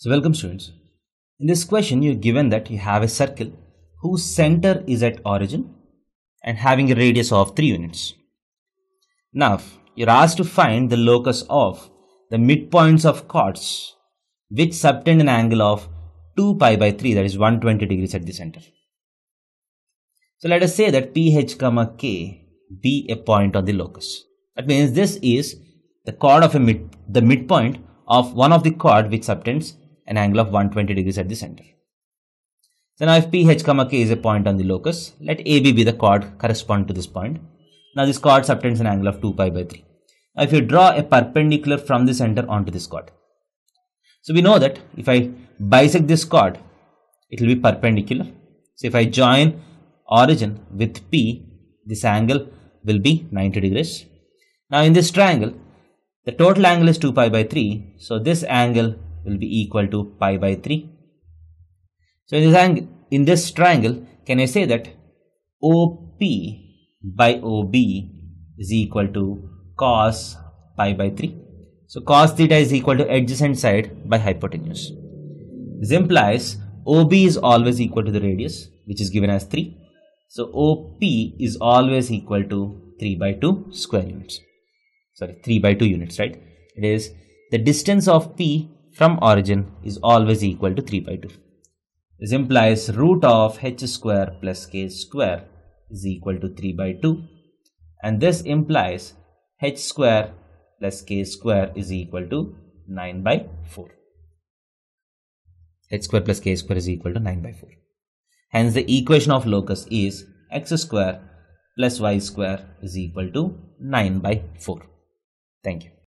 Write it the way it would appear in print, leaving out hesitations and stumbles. So welcome students. In this question, you're given that you have a circle whose center is at origin and having a radius of 3 units. Now, you're asked to find the locus of the midpoints of chords which subtend an angle of 2 pi by 3, that is 120 degrees at the center. So let us say that PH comma K be a point on the locus. That means this is the chord of the midpoint of one of the chord which subtends an angle of 120 degrees at the center. So now if PH comma K is a point on the locus, let AB be the chord correspond to this point. Now this chord subtends an angle of 2 pi by 3. Now if you draw a perpendicular from the center onto this chord. So we know that if I bisect this chord, it will be perpendicular. So if I join origin with P, this angle will be 90 degrees. Now in this triangle, the total angle is 2 pi by 3. So this angle will be equal to pi by 3. So in this triangle, can I say that OP by OB is equal to cos pi by 3. So cos theta is equal to adjacent side by hypotenuse. This implies OB is always equal to the radius, which is given as 3. So OP is always equal to 3 by 2 units, right? It is the distance of P from origin is always equal to 3 by 2. This implies root of h square plus k square is equal to 3 by 2. And this implies h square plus k square is equal to 9 by 4. H square plus k square is equal to 9 by 4. Hence the equation of locus is x square plus y square is equal to 9 by 4. Thank you.